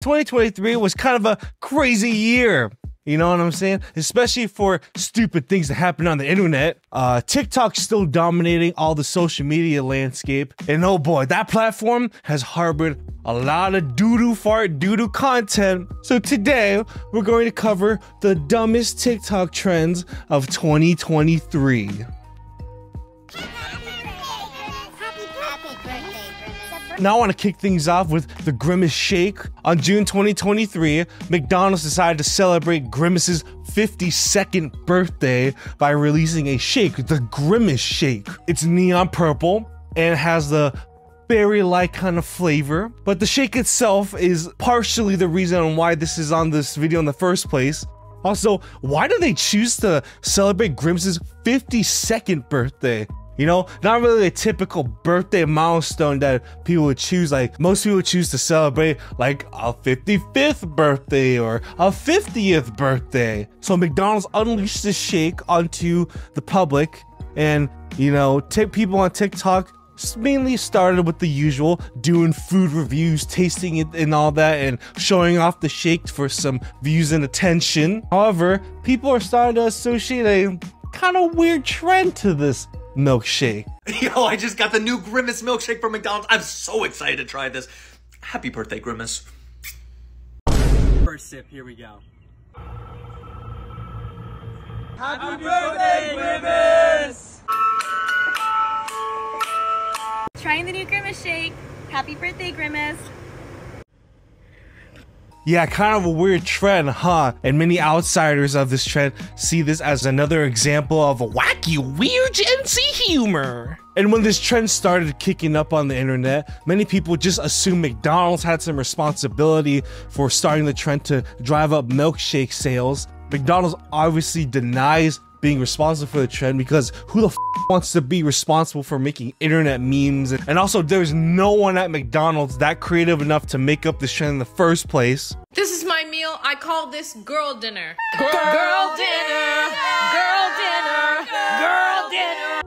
2023 was kind of a crazy year. You know what I'm saying? Especially for stupid things that happen on the internet. TikTok's still dominating all the social media landscape. And oh boy, that platform has harbored a lot of doo-doo fart, doo-doo content. So today, we're going to cover the dumbest TikTok trends of 2023. Now I want to kick things off with the Grimace shake. On June 2023, McDonald's decided to celebrate Grimace's 52nd birthday by releasing a shake, the Grimace shake. It's neon purple and has the berry-like kind of flavor, but the shake itself is partially the reason why this is on this video in the first place. Also, why do they choose to celebrate Grimace's 52nd birthday? You know, not really a typical birthday milestone that people would choose. Like, most people would choose to celebrate like a 55th birthday or a 50th birthday. So McDonald's unleashed this shake onto the public, and, you know, people on TikTok mainly started with the usual, doing food reviews, tasting it and all that, and showing off the shake for some views and attention. However, people are starting to associate a kind of weird trend to this milkshake. Yo, I just got the new Grimace milkshake from McDonald's. I'm so excited to try this. Happy birthday, Grimace. First sip, here we go. Happy birthday, Grimace! Trying the new Grimace shake. Happy birthday, Grimace. Yeah, kind of a weird trend, huh? And many outsiders of this trend see this as another example of wacky, weird Gen Z humor. And when this trend started kicking up on the internet, many people just assumed McDonald's had some responsibility for starting the trend to drive up milkshake sales. McDonald's obviously denies being responsible for the trend, because who the f wants to be responsible for making internet memes? And also, there's no one at McDonald's that creative enough to make up this trend in the first place. This is my meal. I call this girl dinner. Girl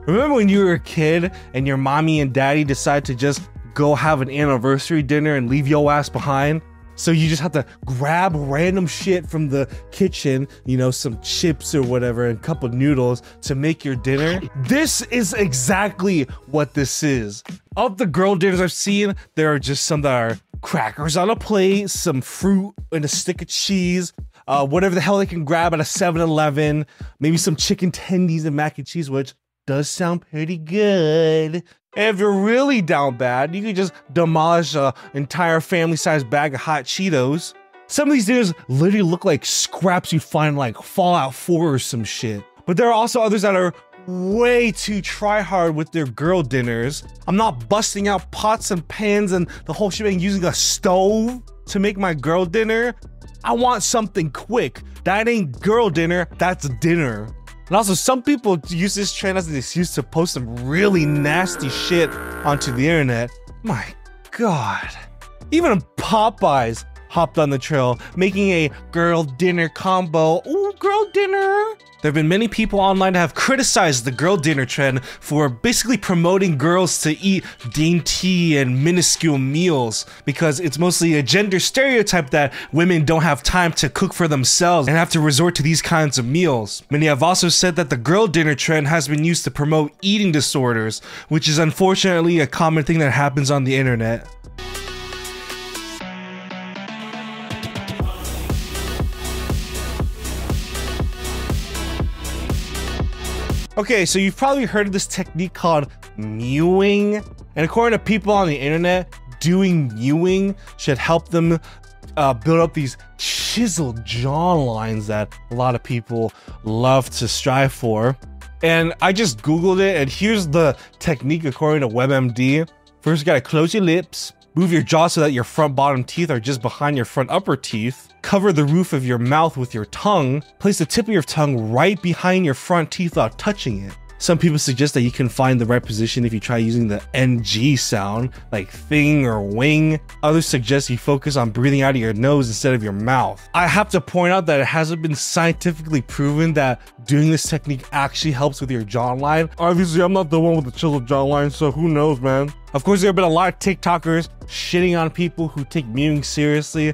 dinner. Remember when you were a kid and your mommy and daddy decided to just go have an anniversary dinner and leave your ass behind? So you just have to grab random shit from the kitchen, you know, some chips or whatever, and a cup of noodles to make your dinner. This is exactly what this is. Of the girl dinners I've seen, there are just some that are crackers on a plate, some fruit and a stick of cheese, whatever the hell they can grab at a 7-Eleven, maybe some chicken tendies and mac and cheese, which does sound pretty good. And if you're really down bad, you can just demolish an entire family-sized bag of hot Cheetos. Some of these dinners literally look like scraps you'd find like Fallout 4 or some shit. But there are also others that are way too try-hard with their girl dinners. I'm not busting out pots and pans and the whole shebang using a stove to make my girl dinner. I want something quick. That ain't girl dinner, that's dinner. And also, some people use this trend as an excuse to post some really nasty shit onto the internet. My God. Even Popeyes hopped on the trail, making a girl dinner combo. Ooh, girl dinner. There have been many people online that have criticized the girl dinner trend for basically promoting girls to eat dainty and minuscule meals, because it's mostly a gender stereotype that women don't have time to cook for themselves and have to resort to these kinds of meals. Many have also said that the girl dinner trend has been used to promote eating disorders, which is unfortunately a common thing that happens on the internet. Okay, so you've probably heard of this technique called mewing, and according to people on the internet, doing mewing should help them build up these chiseled jaw lines that a lot of people love to strive for. And I just Googled it, and here's the technique according to WebMD. First, you gotta close your lips, move your jaw so that your front bottom teeth are just behind your front upper teeth. Cover the roof of your mouth with your tongue. Place the tip of your tongue right behind your front teeth without touching it. Some people suggest that you can find the right position if you try using the NG sound, like thing or wing. Others suggest you focus on breathing out of your nose instead of your mouth. I have to point out that it hasn't been scientifically proven that doing this technique actually helps with your jawline. Obviously, I'm not the one with the chiseled jawline, so who knows, man? Of course, there have been a lot of TikTokers shitting on people who take mewing seriously.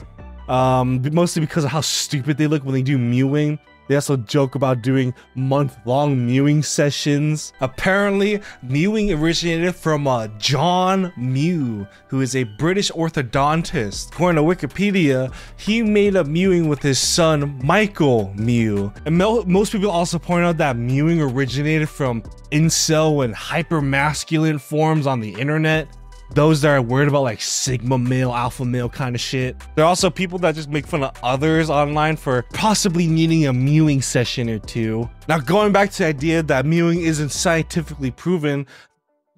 Mostly because of how stupid they look when they do mewing. They also joke about doing month-long mewing sessions. Apparently, mewing originated from John Mew, who is a British orthodontist. According to Wikipedia, he made up mewing with his son, Michael Mew. And most people also point out that mewing originated from incel and hyper-masculine forums on the internet. Those that are worried about like sigma male, alpha male kind of shit. There are also people that just make fun of others online for possibly needing a mewing session or two. Now, going back to the idea that mewing isn't scientifically proven,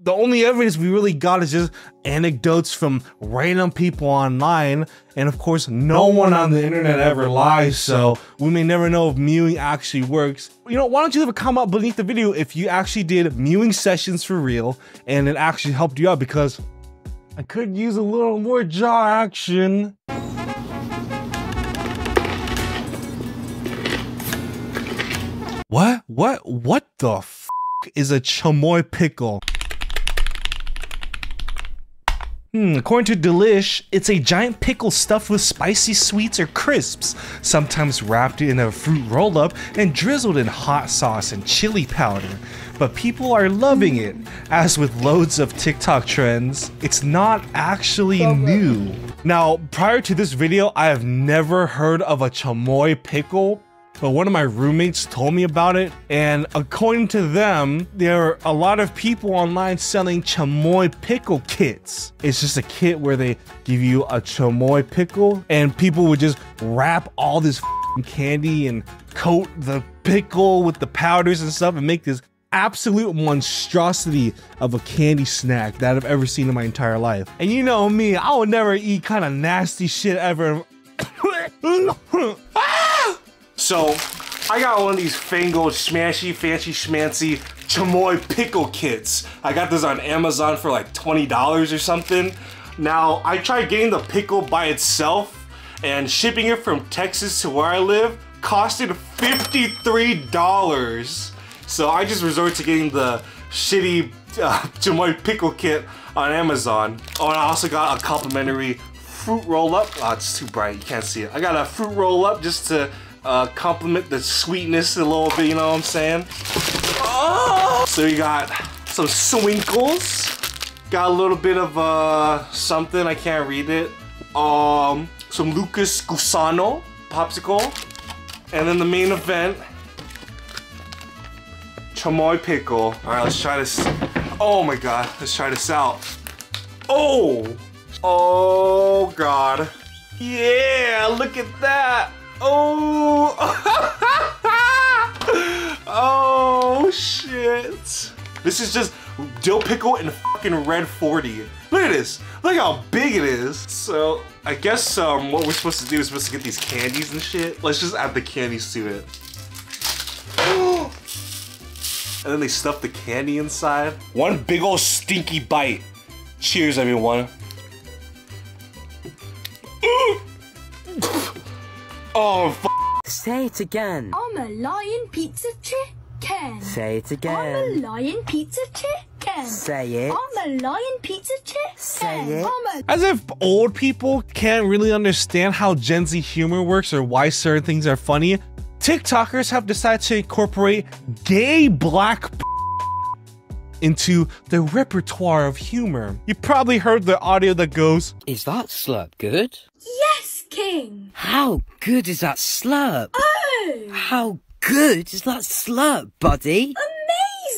the only evidence we really got is just anecdotes from random people online. And of course, no one on the internet ever lies, so we may never know if mewing actually works. You know, why don't you leave a comment beneath the video if you actually did mewing sessions for real and it actually helped you out, because I could use a little more jaw action. What the f is a chamoy pickle? According to Delish, it's a giant pickle stuffed with spicy sweets or crisps, sometimes wrapped in a fruit roll-up and drizzled in hot sauce and chili powder. But people are loving it, as with loads of TikTok trends. It's not actually new. Now, prior to this video, I have never heard of a chamoy pickle, but one of my roommates told me about it, and according to them, there are a lot of people online selling chamoy pickle kits. It's just a kit where they give you a chamoy pickle, and people would just wrap all this candy and coat the pickle with the powders and stuff and make this absolute monstrosity of a candy snack that I've ever seen in my entire life. And you know me, I would never eat kind of nasty shit ever. So, I got one of these fangled, smashy, fancy, schmancy chamoy pickle kits. I got this on Amazon for like $20 or something. Now, I tried getting the pickle by itself, and shipping it from Texas to where I live costed $53. So I just resort to getting the shitty chamoy pickle kit on Amazon. Oh, and I also got a complimentary fruit roll-up. Oh, it's too bright, you can't see it. I got a fruit roll-up just to compliment the sweetness a little bit, you know what I'm saying? Oh! So you got some swinkles, got a little bit of something, I can't read it. Some Lucas Gusano popsicle, and then the main event, chamoy pickle. All right, let's try this. Oh my God, let's try this out. Oh! Oh God. Yeah, look at that. Oh! Oh shit! This is just dill pickle and fucking red 40. Look at this! Look how big it is. So I guess what we're supposed to do is supposed to get these candies and shit. Let's just add the candies to it. And then they stuff the candy inside. One big old stinky bite. Cheers, everyone. Oh, f. Say it again. I'm a lion pizza chicken. Say it again. I'm a lion pizza chicken. Say it. I'm a lion pizza chicken. Say it. As if old people can't really understand how Gen Z humor works or why certain things are funny, TikTokers have decided to incorporate gay black into their repertoire of humor. You probably heard the audio that goes, "Is that slut good?" Yes. King. How good is that slurp? Oh! How good is that slurp, buddy?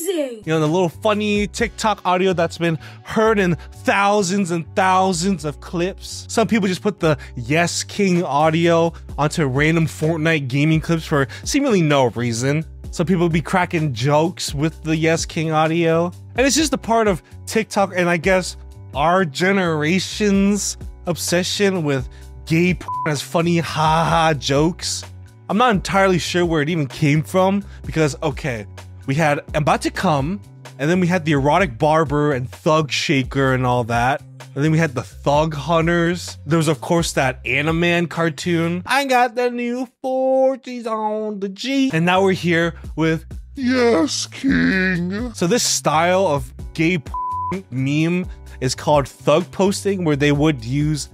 Amazing! You know, the little funny TikTok audio that's been heard in thousands and thousands of clips. Some people just put the Yes King audio onto random Fortnite gaming clips for seemingly no reason. Some people be cracking jokes with the Yes King audio. And it's just a part of TikTok and I guess our generation's obsession with gay porn as funny haha jokes. I'm not entirely sure where it even came from because, okay, we had About to Come, and then we had the Erotic Barber and Thug Shaker and all that. And then we had the Thug Hunters. There was, of course, that Animan cartoon. I got the new 40s on the G. And now we're here with Yes King. So this style of gay porn meme is called thug posting, where they would use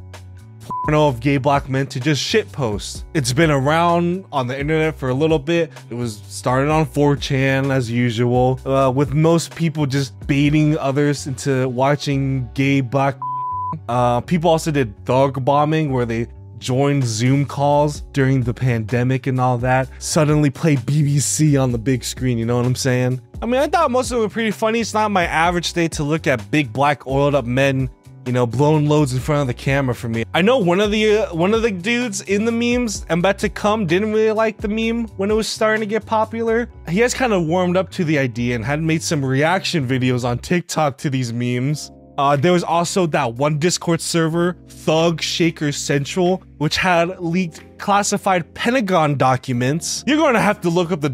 porno of gay black men to just shitpost. It's been around on the internet for a little bit. It was started on 4chan as usual, with most people just baiting others into watching gay black. People also did thug bombing, where they joined Zoom calls during the pandemic and all that, suddenly play BBC on the big screen, you know what I'm saying? I mean, I thought most of them were pretty funny. It's not my average day to look at big black oiled up men, you know, blowing loads in front of the camera for me. I know one of the dudes in the memes, I'm about to come, didn't really like the meme when it was starting to get popular. He has kind of warmed up to the idea and had made some reaction videos on TikTok to these memes. There was also that one Discord server, Thug Shaker Central, which had leaked classified Pentagon documents. You're gonna have to look up the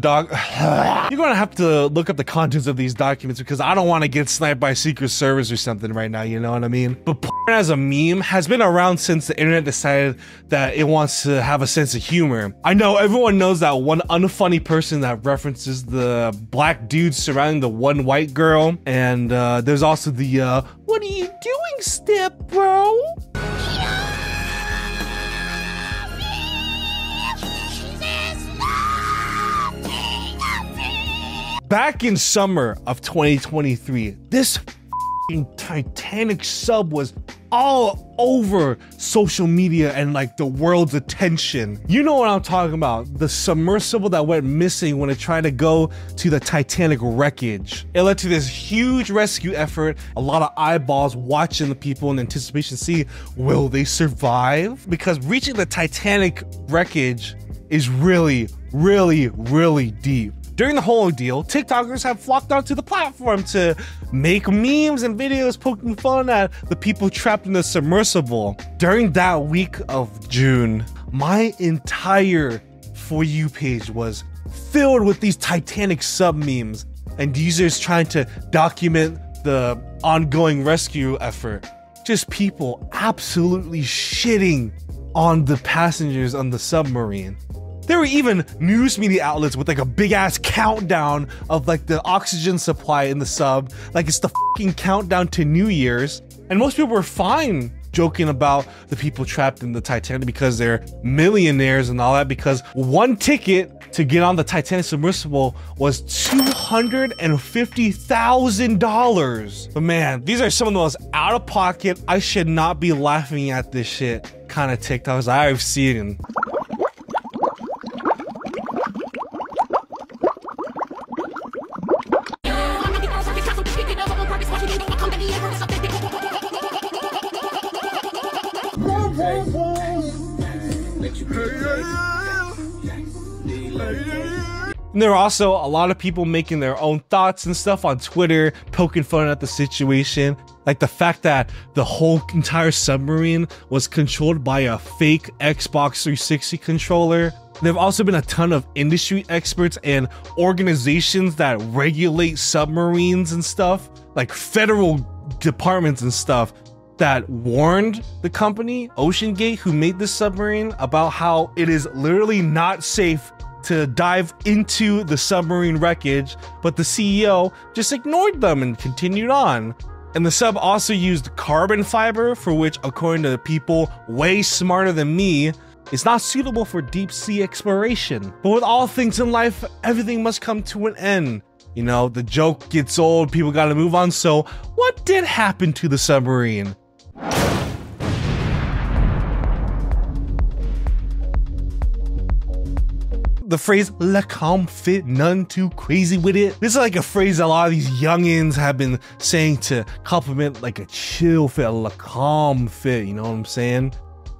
contents of these documents, because I don't want to get sniped by Secret Service or something right now, you know what I mean? But porn as a meme has been around since the internet decided that it wants to have a sense of humor. I know everyone knows that one unfunny person that references the black dude surrounding the one white girl, and there's also the "What are you doing, step bro?" Back in summer of 2023, this f***ing Titanic sub was all over social media and like the world's attention. You know what I'm talking about, the submersible that went missing when it tried to go to the Titanic wreckage. It led to this huge rescue effort, a lot of eyeballs watching the people in anticipation to see, will they survive? Because reaching the Titanic wreckage is really, really, really deep. During the whole ordeal, TikTokers have flocked onto the platform to make memes and videos poking fun at the people trapped in the submersible. During that week of June, my entire For You page was filled with these Titanic sub memes and users trying to document the ongoing rescue effort. Just people absolutely shitting on the passengers on the submarine. There were even news media outlets with like a big ass countdown of like the oxygen supply in the sub, like it's the fucking countdown to New Year's. And most people were fine joking about the people trapped in the Titanic because they're millionaires and all that, because one ticket to get on the Titanic submersible was $250,000. But man, these are some of the most out of pocket, I should not be laughing at this shit kind of TikToks I've seen. And there are also a lot of people making their own thoughts and stuff on Twitter, poking fun at the situation. Like the fact that the whole entire submarine was controlled by a fake Xbox 360 controller. There have also been a ton of industry experts and organizations that regulate submarines and stuff, like federal departments and stuff, that warned the company, OceanGate, who made this submarine, about how it is literally not safe to dive into the submarine wreckage, but the CEO just ignored them and continued on. And the sub also used carbon fiber, for which, according to people way smarter than me, it's not suitable for deep sea exploration. But with all things in life, everything must come to an end. You know, the joke gets old, people gotta move on, so what did happen to the submarine? The phrase "la calm fit, none too crazy with it." This is like a phrase a lot of these youngins have been saying to compliment like a chill fit, a la calm fit, you know what I'm saying?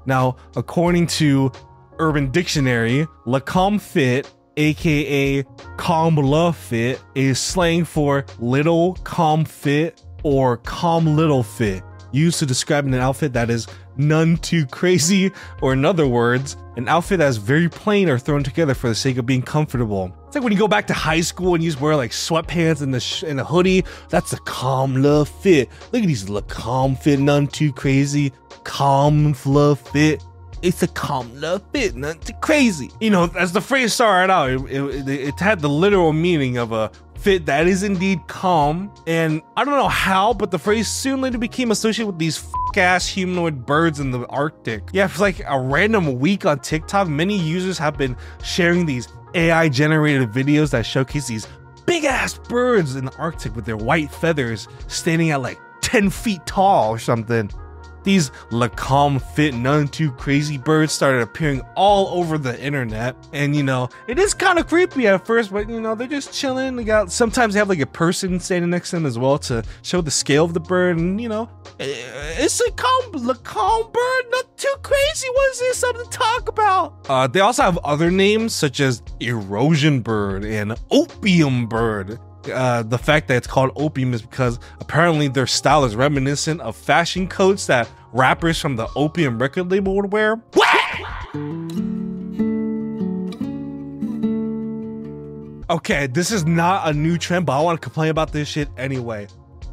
Now, according to Urban Dictionary, la calm fit, aka calm la fit, is slang for little calm fit or calm little fit, used to describe an outfit that is none too crazy, or in other words, an outfit that is very plain or thrown together for the sake of being comfortable. It's like when you go back to high school and you just wear like sweatpants and a hoodie. That's a calm love fit. Look at these, look calm fit, none too crazy, calm love fit. It's a calm love fit, none too crazy. You know, as the phrase started out, it had the literal meaning of a fit that is indeed calm, and I don't know how, but the phrase soon later became associated with these ass humanoid birds in the Arctic. Yeah, for like a random week on TikTok, many users have been sharing these AI-generated videos that showcase these big-ass birds in the Arctic with their white feathers standing at like 10 feet tall or something. These calm, fit, none too crazy birds started appearing all over the internet. And you know, it is kind of creepy at first, but you know, they're just chilling. They got, sometimes they have like a person standing next to them as well to show the scale of the bird. And you know, it's a calm bird, not too crazy. What is this? Something to talk about. They also have other names such as erosion bird and opium bird. The fact that it's called opium is because apparently their style is reminiscent of fashion coats that rappers from the Opium record label would wear. Okay, this is not a new trend, but I want to complain about this shit anyway.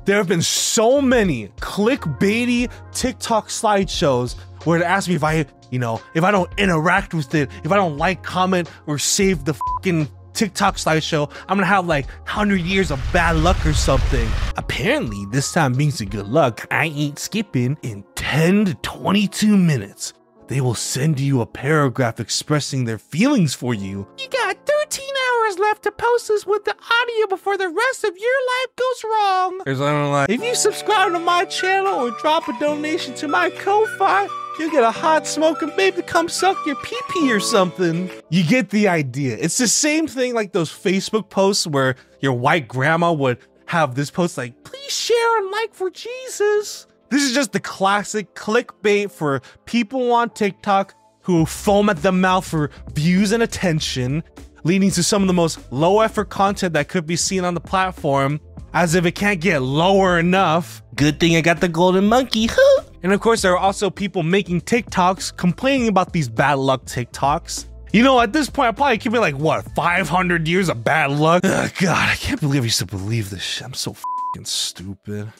There have been so many clickbaity TikTok slideshows where it asks me if I don't interact with it, if I don't like, comment, or save the fucking TikTok slideshow, I'm gonna have like 100 years of bad luck or something. Apparently, this time means the good luck. I ain't skipping. In 10 to 22 minutes, they will send you a paragraph expressing their feelings for you. You got 13 hours left to post this with the audio before the rest of your life goes wrong. There's something like, if you subscribe to my channel or drop a donation to my Ko-Fi, you get a hot smoking babe to come suck your pee-pee or something. You get the idea. It's the same thing like those Facebook posts where your white grandma would have this post like, please share and like for Jesus. This is just the classic clickbait for people on TikTok who foam at the mouth for views and attention, leading to some of the most low-effort content that could be seen on the platform, as if it can't get lower enough. Good thing I got the golden monkey, huh? And of course, there are also people making TikToks complaining about these bad luck TikToks. You know, at this point, I probably could be like, what, 500 years of bad luck? Ugh, God, I can't believe I used to believe this shit. I'm so fucking stupid.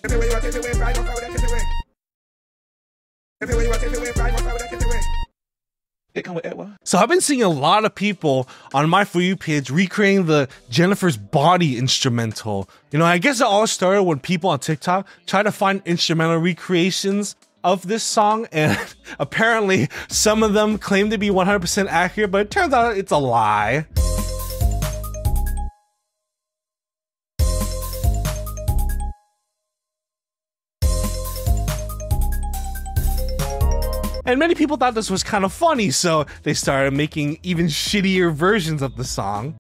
So I've been seeing a lot of people on my For You page recreating the Jennifer's Body instrumental. You know, I guess it all started when people on TikTok try to find instrumental recreations of this song, and apparently some of them claim to be 100% accurate, but it turns out it's a lie. And many people thought this was kind of funny, so they started making even shittier versions of the song.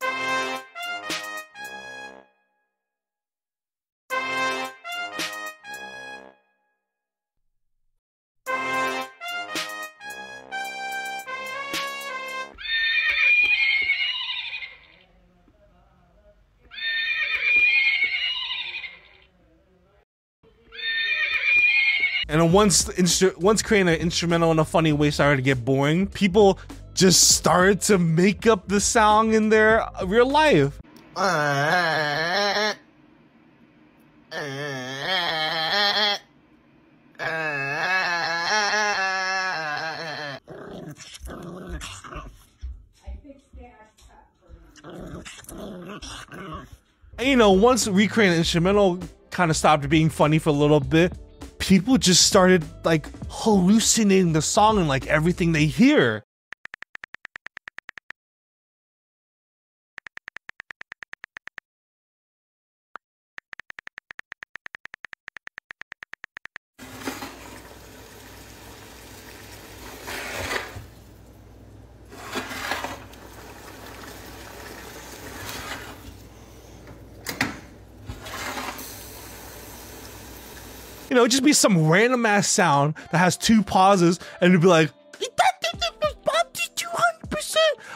And once creating an instrumental in a funny way started to get boring, people just started to make up the song in their real life. And you know, once recreating an instrumental kind of stopped being funny for a little bit, people just started like hallucinating the song and like everything they hear. You know, it'd just be some random ass sound that has two pauses, and it'd be like,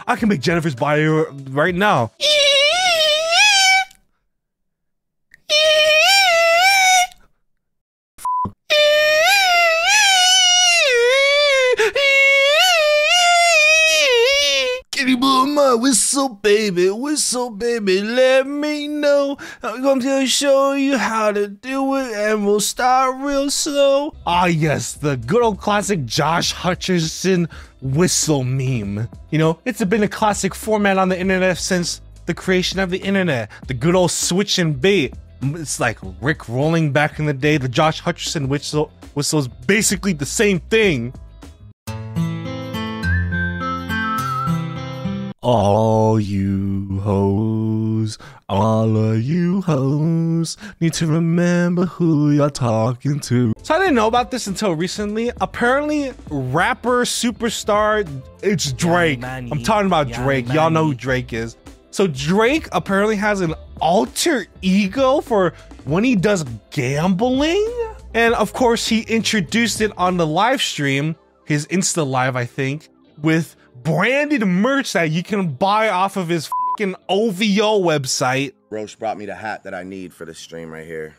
I can make Jennifer's Body right now. Whistle baby, let me know. I'm going to show you how to do it, and we'll start real slow. Ah yes, the good old classic Josh Hutcherson whistle meme. You know, it's been a classic format on the internet since the creation of the internet, the good old switch and bait. It's like Rick Rolling back in the day, the Josh Hutcherson whistle is basically the same thing. All you hoes, all of you hoes need to remember who you're talking to. So I didn't know about this until recently. Apparently, rapper superstar, it's Drake. I'm talking about Drake. Y'all know who Drake is. So Drake apparently has an alter ego for when he does gambling. And of course, he introduced it on the live stream, his Insta live, I think, with branded merch that you can buy off of his fucking OVO website. Roche brought me the hat that I need for this stream right here.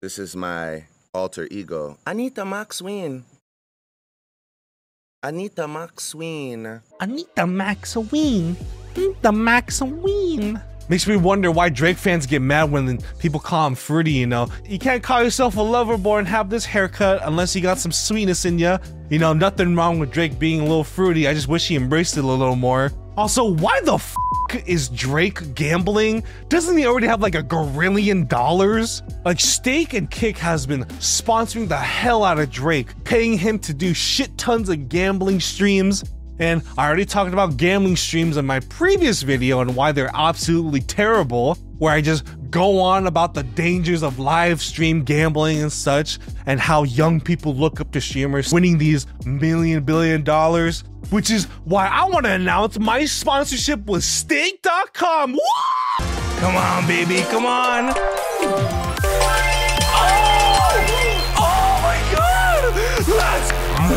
This is my alter ego. Anita Maxwin. Anita Maxwin. Anita Maxwin. Anita Maxwin. Makes me wonder why Drake fans get mad when people call him fruity, you know? You can't call yourself a lover boy and have this haircut unless you got some sweetness in ya. You know, nothing wrong with Drake being a little fruity. I just wish he embraced it a little more. Also, why the f*** is Drake gambling? Doesn't he already have like $1 grillion? Like, Stake and Kick has been sponsoring the hell out of Drake, paying him to do shit tons of gambling streams. And I already talked about gambling streams in my previous video and why they're absolutely terrible, where I just go on about the dangers of live stream gambling and such, and how young people look up to streamers winning these $1 billion, which is why I want to announce my sponsorship with Stake.com. Woo! Come on, baby, come on. Oh! Oh my God!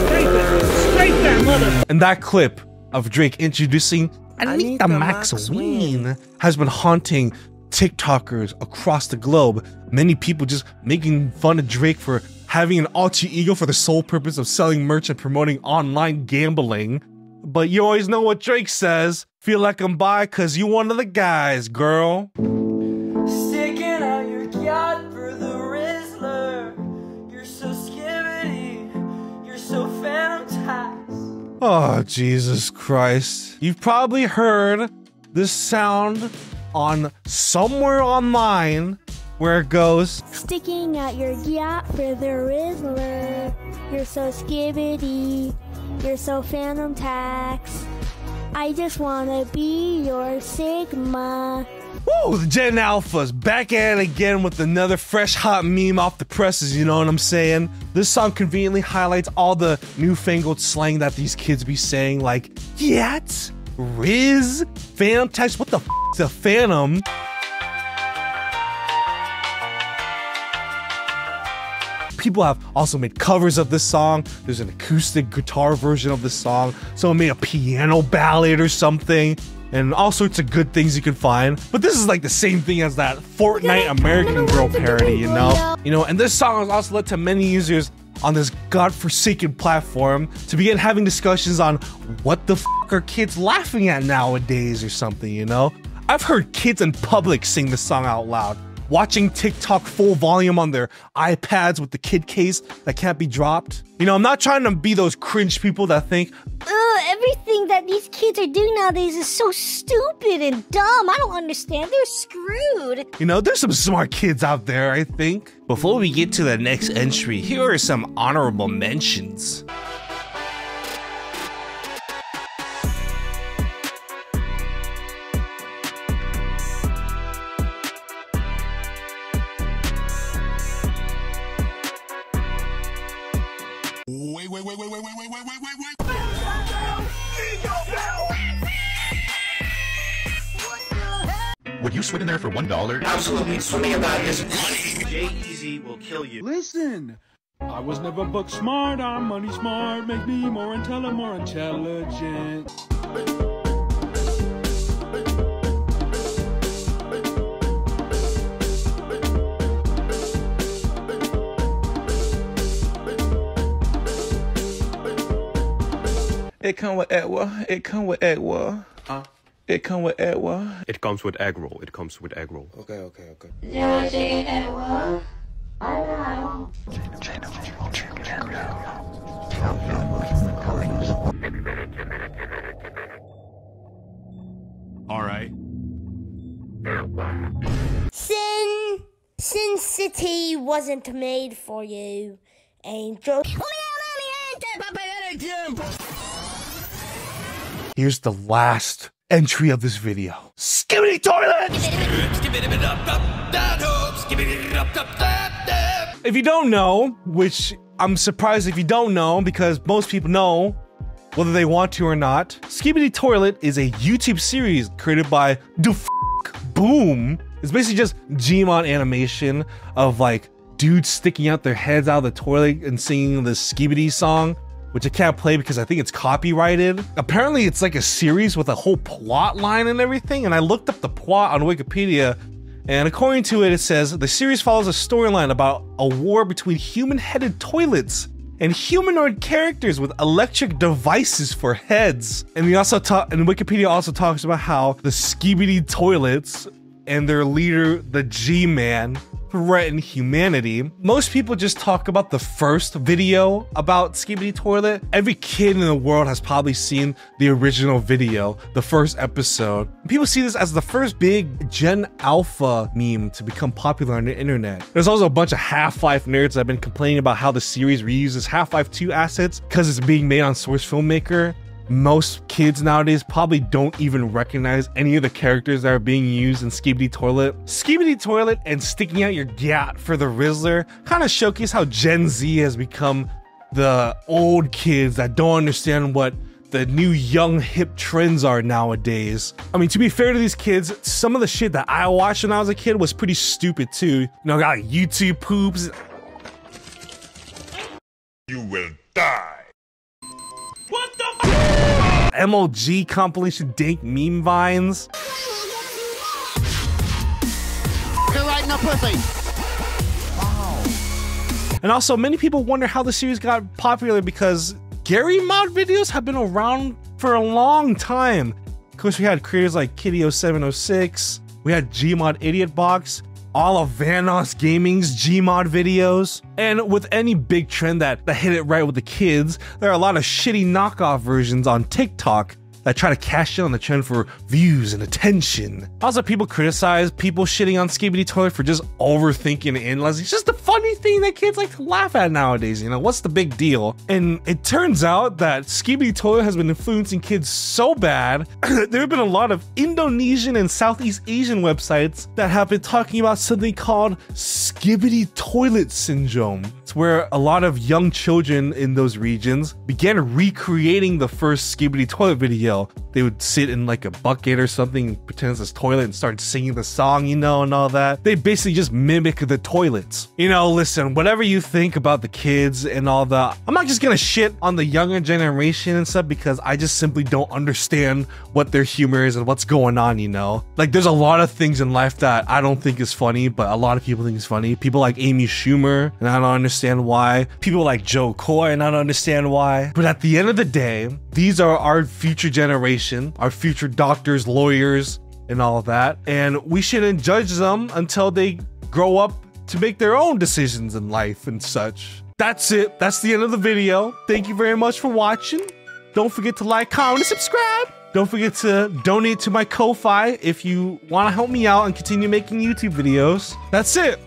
Straight that mother. And that clip of Drake introducing Anita Maxwin has been haunting TikTokers across the globe. Many people just making fun of Drake for having an alter ego for the sole purpose of selling merch and promoting online gambling. But you always know what Drake says. Feel like I'm bi because you one of the guys, girl. Sticking out your god for the Rizzler. You're so skibbity. You're so phantomized. Oh, Jesus Christ. You've probably heard this sound on somewhere online where it goes sticking out your yacht for the Rizzler. You're so skibbity. You're so phantom tax. I just wanna be your Sigma. Woo! The Gen Alpha's back at it again with another fresh hot meme off the presses, you know what I'm saying? This song conveniently highlights all the newfangled slang that these kids be saying, like yacht, Riz, phantom tax. What the f is a phantom? People have also made covers of this song. There's an acoustic guitar version of this song. Someone made a piano ballad or something. And all sorts of good things you can find. But this is like the same thing as that Fortnite American Girl parody, you know? You know, and this song has also led to many users on this godforsaken platform to begin having discussions on what the f are kids laughing at nowadays or something, you know? I've heard kids in public sing this song out loud, watching TikTok full volume on their iPads with the kid case that can't be dropped. You know, I'm not trying to be those cringe people that think, ugh, everything that these kids are doing nowadays is so stupid and dumb. I don't understand. They're screwed. You know, there's some smart kids out there, I think. Before we get to the next entry, here are some honorable mentions. Would you swim in there for $1? Absolutely, swimming about his money. Jay-Z will kill you. Listen, I was never book smart. I'm money smart. Make me more intelligent. It come with agua. It come with agua. It come with egg roll. It comes with egg roll. It comes with egg roll. Okay, okay, okay. You want to eat egg roll? I know. All right. Sin City wasn't made for you, Angel. Here's the last entry of this video. Skibbity toilet! If you don't know, which I'm surprised if you don't know because most people know whether they want to or not, Skibbity Toilet is a YouTube series created by DaFuq!?Boom. It's basically just Gmod animation of like dudes sticking out their heads out of the toilet and singing the Skibbity song, which I can't play because I think it's copyrighted. Apparently it's like a series with a whole plot line and everything, and I looked up the plot on Wikipedia, and according to it, it says the series follows a storyline about a war between human-headed toilets and humanoid characters with electric devices for heads. And we also and Wikipedia also talks about how the Skibbity toilets and their leader, the G-Man, threaten humanity. Most people just talk about the first video about Skibbity Toilet. Every kid in the world has probably seen the original video, the first episode. People see this as the first big Gen Alpha meme to become popular on the internet. There's also a bunch of Half-Life nerds that have been complaining about how the series reuses Half-Life 2 assets because it's being made on Source Filmmaker. Most kids nowadays probably don't even recognize any of the characters that are being used in Skibbity Toilet. Skibbity Toilet and sticking out your gat for the Rizzler kind of showcase how Gen Z has become the old kids that don't understand what the new young hip trends are nowadays. I mean, to be fair to these kids, some of the shit that I watched when I was a kid was pretty stupid too. You know, got like YouTube poops. You will die. MLG compilation dank meme vines. You're right in the pussy. Wow. And also, many people wonder how the series got popular because Gary mod videos have been around for a long time. Of course, we had creators like Kitty0706, we had Gmod Idiot Box, all of Vanos Gaming's Gmod videos. And with any big trend that hit it right with the kids, there are a lot of shitty knockoff versions on TikTok that try to cash in on the trend for views and attention. Also, people criticize people shitting on Skibbity Toilet for just overthinking and analyzing. It's just a funny thing that kids like to laugh at nowadays, you know? What's the big deal? And it turns out that Skibbity Toilet has been influencing kids so bad that there have been a lot of Indonesian and Southeast Asian websites that have been talking about something called Skibbity Toilet Syndrome. It's where a lot of young children in those regions began recreating the first Skibbity Toilet video. They would sit in like a bucket or something, pretend it's this toilet and start singing the song, you know, and all that. They basically just mimic the toilets. You know, listen, whatever you think about the kids and all that, I'm not just gonna shit on the younger generation and stuff because I just simply don't understand what their humor is and what's going on, you know? Like, there's a lot of things in life that I don't think is funny, but a lot of people think is funny. People like Amy Schumer, and I don't understand why. People like Jo Koy, and I don't understand why. But at the end of the day, these are our future generation, our future doctors, lawyers, and all that. And we shouldn't judge them until they grow up to make their own decisions in life and such. That's it. That's the end of the video. Thank you very much for watching. Don't forget to like, comment, and subscribe. Don't forget to donate to my Ko-Fi if you want to help me out and continue making YouTube videos. That's it.